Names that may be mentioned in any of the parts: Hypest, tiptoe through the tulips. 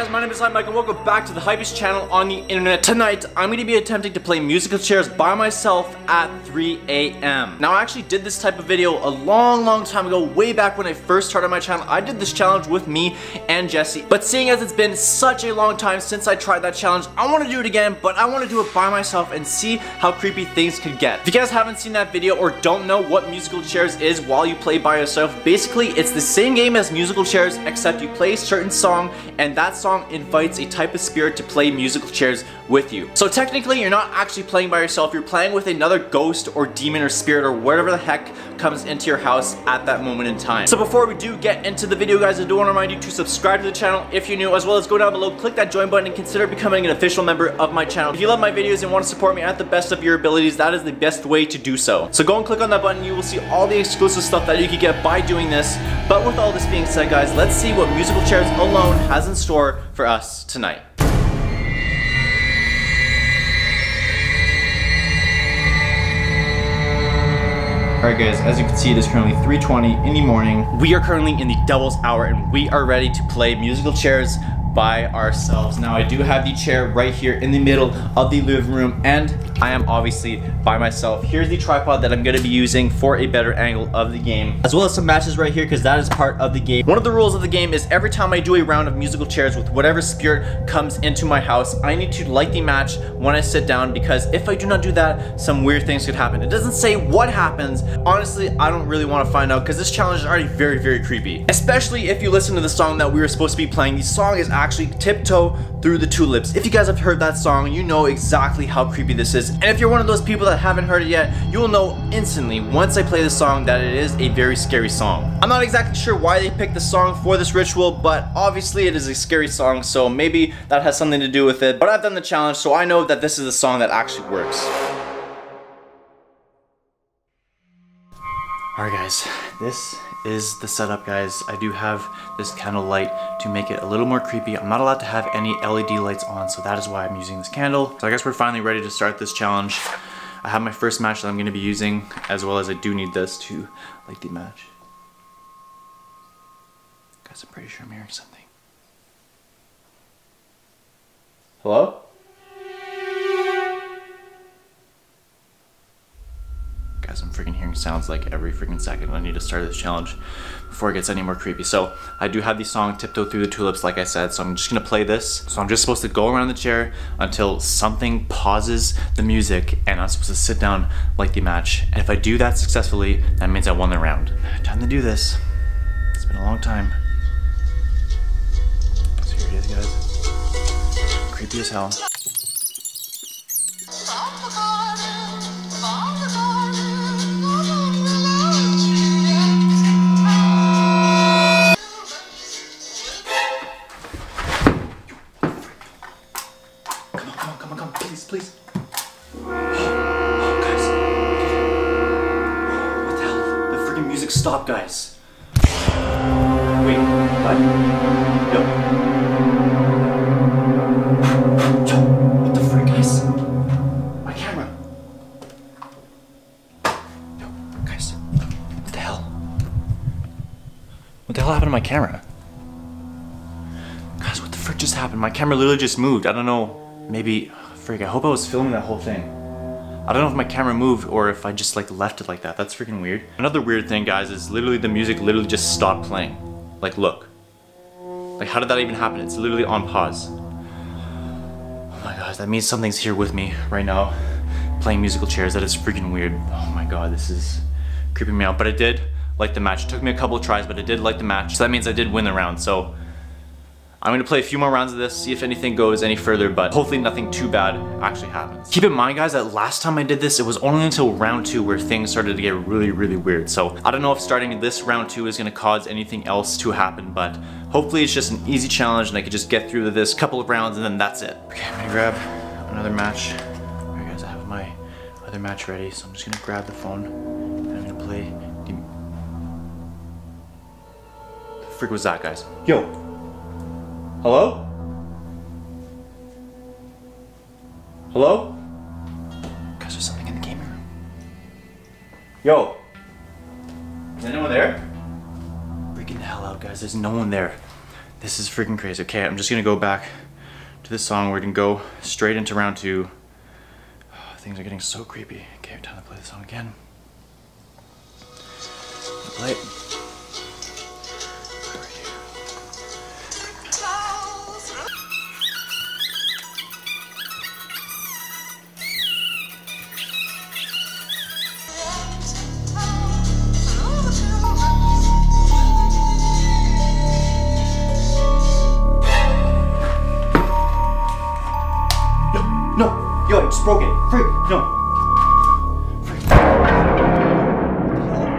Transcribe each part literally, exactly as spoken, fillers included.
guys, my name is Mike and welcome back to the Hypest channel on the internet. Tonight, I'm going to be attempting to play musical chairs by myself at three A M Now, I actually did this type of video a long, long time ago, way back when I first started my channel. I did this challenge with me and Jesse. But seeing as it's been such a long time since I tried that challenge, I want to do it again, but I want to do it by myself and see how creepy things could get. If you guys haven't seen that video or don't know what musical chairs is while you play by yourself, basically, it's the same game as musical chairs, except you play a certain song, and that song invites a type of spirit to play musical chairs with you. So technically, you're not actually playing by yourself, you're playing with another ghost or demon or spirit or whatever the heck comes into your house at that moment in time. So before we do get into the video, guys, I do want to remind you to subscribe to the channel if you're new, as well as go down below, click that join button, and consider becoming an official member of my channel. If you love my videos and want to support me at the best of your abilities, that is the best way to do so. So go and click on that button, you will see all the exclusive stuff that you can get by doing this. But with all this being said, guys, let's see what musical chairs alone has in store for us tonight. Alright guys, as you can see, it is currently three twenty in the morning. We are currently in the devil's hour and we are ready to play musical chairs by ourselves. Now I do have the chair right here in the middle of the living room and I am obviously by myself. Here's the tripod that I'm going to be using for a better angle of the game, as well as some matches right here because that is part of the game. One of the rules of the game is every time I do a round of musical chairs with whatever spirit comes into my house, I need to light the match when I sit down because if I do not do that, some weird things could happen. It doesn't say what happens. Honestly, I don't really want to find out because this challenge is already very, very creepy. Especially if you listen to the song that we were supposed to be playing. The song is actually Tiptoe Through the Tulips. If you guys have heard that song, you know exactly how creepy this is. And if you're one of those people that haven't heard it yet, you will know instantly once I play the song that it is a very scary song. I'm not exactly sure why they picked the song for this ritual, but obviously it is a scary song, so maybe that has something to do with it. But I've done the challenge, so I know that this is a song that actually works. Alright guys, this is the setup, guys. I do have this candle light to make it a little more creepy. I'm not allowed to have any L E D lights on, so that is why I'm using this candle. So I guess we're finally ready to start this challenge. I have my first match that I'm gonna be using, as well as I do need this to light the match. Guys, I'm pretty sure I'm hearing something. Hello? Guys, I'm freaking hearing sounds like every freaking second. I need to start this challenge before it gets any more creepy. So I do have the song Tiptoe Through the Tulips, like I said, so I'm just gonna play this. So I'm just supposed to go around the chair until something pauses the music and I'm supposed to sit down, light the match. And if I do that successfully, that means I won the round. Time to do this. It's been a long time. So here it is, guys. Creepy as hell. Stop, guys. Wait, what? Nope. Yo, what the frick, guys? My camera. Yo, guys, what the hell? What the hell happened to my camera? Guys, what the frick just happened? My camera literally just moved. I don't know, maybe, frick, I hope I was filming that whole thing. I don't know if my camera moved or if I just like left it like that. That's freaking weird. Another weird thing, guys, is literally the music literally just stopped playing. Like, look. Like, how did that even happen? It's literally on pause. Oh my gosh, that means something's here with me right now, playing musical chairs. That is freaking weird. Oh my god, this is creeping me out. But I did light the match. It took me a couple of tries, but I did light the match. So that means I did win the round. So I'm gonna play a few more rounds of this, see if anything goes any further, but hopefully nothing too bad actually happens. Keep in mind, guys, that last time I did this, it was only until round two where things started to get really, really weird. So I don't know if starting this round two is gonna cause anything else to happen, but hopefully it's just an easy challenge and I could just get through this couple of rounds and then that's it. Okay, I'm gonna grab another match. All right, guys, I have my other match ready, so I'm just gonna grab the phone and I'm gonna play the... The frick was that, guys? Yo! Hello? Hello? Guys, there's something in the gaming room. Yo! Is anyone there? Freaking the hell out, guys. There's no one there. This is freaking crazy. Okay, I'm just gonna go back to this song. We're gonna go straight into round two. Oh, things are getting so creepy. Okay, time to play the song again. Play it. Yo, it's broken. Freak. No. Freak. What the hell?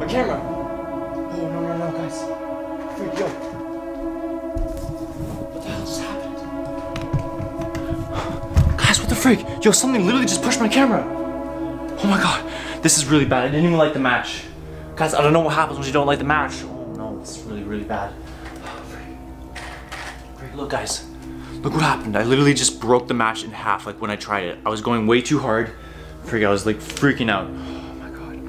My camera. Oh, no, no, no, guys. Freak, yo. What the hell just happened? Guys, what the freak? Yo, something literally just pushed my camera. Oh my god. This is really bad. I didn't even light the match. Guys, I don't know what happens when you don't light the match. Oh no, it's really, really bad. Oh, freak. Freak, look, guys. Look what happened. I literally just broke the match in half, like when I tried it. I was going way too hard. Freak, I was like freaking out. Oh my god.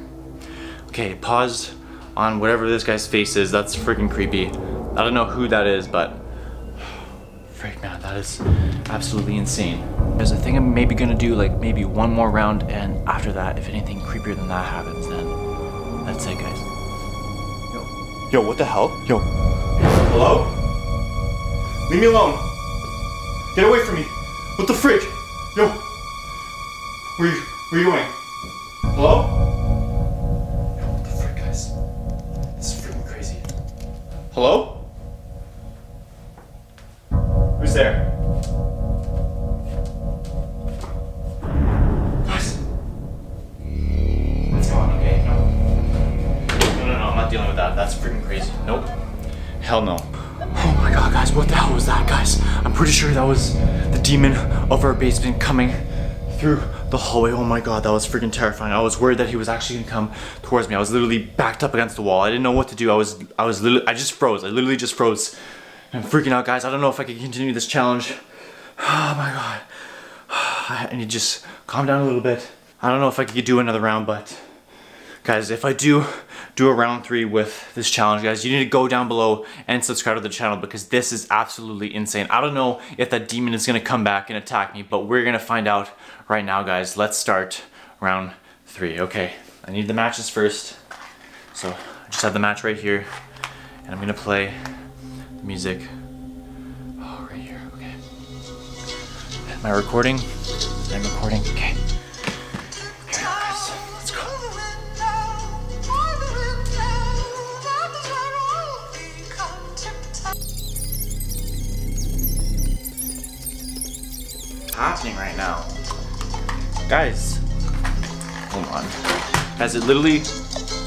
Okay, paused on whatever this guy's face is. That's freaking creepy. I don't know who that is, but freak, man, that is absolutely insane. Because I think I'm maybe gonna do like maybe one more round, and after that, if anything creepier than that happens, then that's it, guys. Yo. Yo, what the hell? Yo. Hello? Leave me alone. Get away from me! What the freak? Yo! Where are you, where are you going? Hello? Yo, what the freak, guys? This is freaking crazy. Hello? Who's there? Guys! It's gone, okay? No. No, no, no, I'm not dealing with that. That's freaking crazy. Nope. Hell no. Oh my god, guys, what the hell was that, guys? I'm pretty sure that was the demon of our basement coming through the hallway. Oh my god, that was freaking terrifying. I was worried that he was actually gonna come towards me. I was literally backed up against the wall. I didn't know what to do. I was, I was literally, I just froze. I literally just froze. I'm freaking out, guys. I don't know if I can continue this challenge. Oh my god. I need to just calm down a little bit. I don't know if I could do another round, but guys, if I do do a round three with this challenge, guys, you need to go down below and subscribe to the channel because this is absolutely insane. I don't know if that demon is gonna come back and attack me, but we're gonna find out right now, guys. Let's start round three. Okay, I need the matches first. So I just have the match right here, and I'm gonna play the music. Oh, right here, okay. Am I recording? I'm recording, okay. Happening right now, guys. Hold on, guys. It literally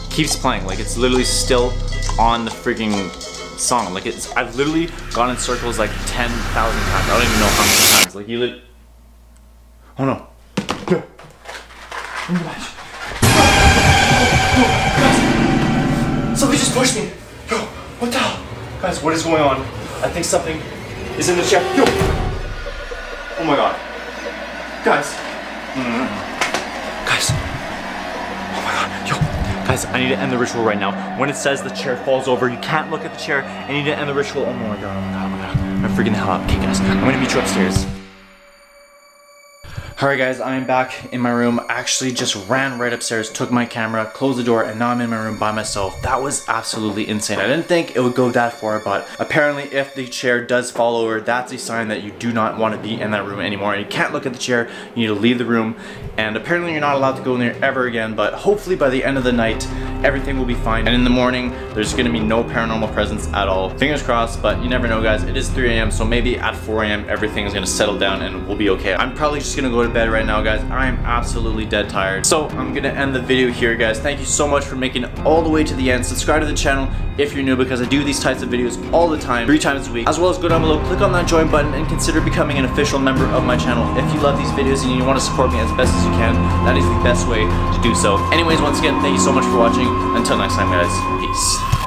keeps playing. Like it's literally still on the freaking song. Like it's. I've literally gone in circles like ten thousand times. I don't even know how many times. Like you. Li oh no. Go. Oh, guys. Somebody just pushed me. Yo, what the hell, guys? What is going on? I think something is in the chair. Yo. Oh my god. Guys. Mm-hmm. Guys. Oh my god. Yo. Guys, I need to end the ritual right now. When it says the chair falls over, you can't look at the chair. I need to end the ritual. Oh my god. Oh my god. Oh my god. I'm freaking the hell out. Okay, guys. I'm gonna meet you upstairs. Alright guys, I am back in my room. I actually just ran right upstairs, took my camera, closed the door, and now I'm in my room by myself. That was absolutely insane. I didn't think it would go that far, but apparently if the chair does fall over, that's a sign that you do not want to be in that room anymore. You can't look at the chair, you need to leave the room, and apparently you're not allowed to go in there ever again, but hopefully by the end of the night, everything will be fine. And in the morning, there's gonna be no paranormal presence at all. Fingers crossed, but you never know, guys. It is three A M, so maybe at four A M, everything is gonna settle down and we'll be okay. I'm probably just gonna go to bed right now, guys. I am absolutely dead tired. So I'm gonna end the video here, guys. Thank you so much for making it all the way to the end. Subscribe to the channel if you're new because I do these types of videos all the time, three times a week. As well as go down below, click on that join button and consider becoming an official member of my channel. If you love these videos and you wanna support me as best as you can, that is the best way to do so. Anyways, once again, thank you so much for watching. Until next time, guys, peace.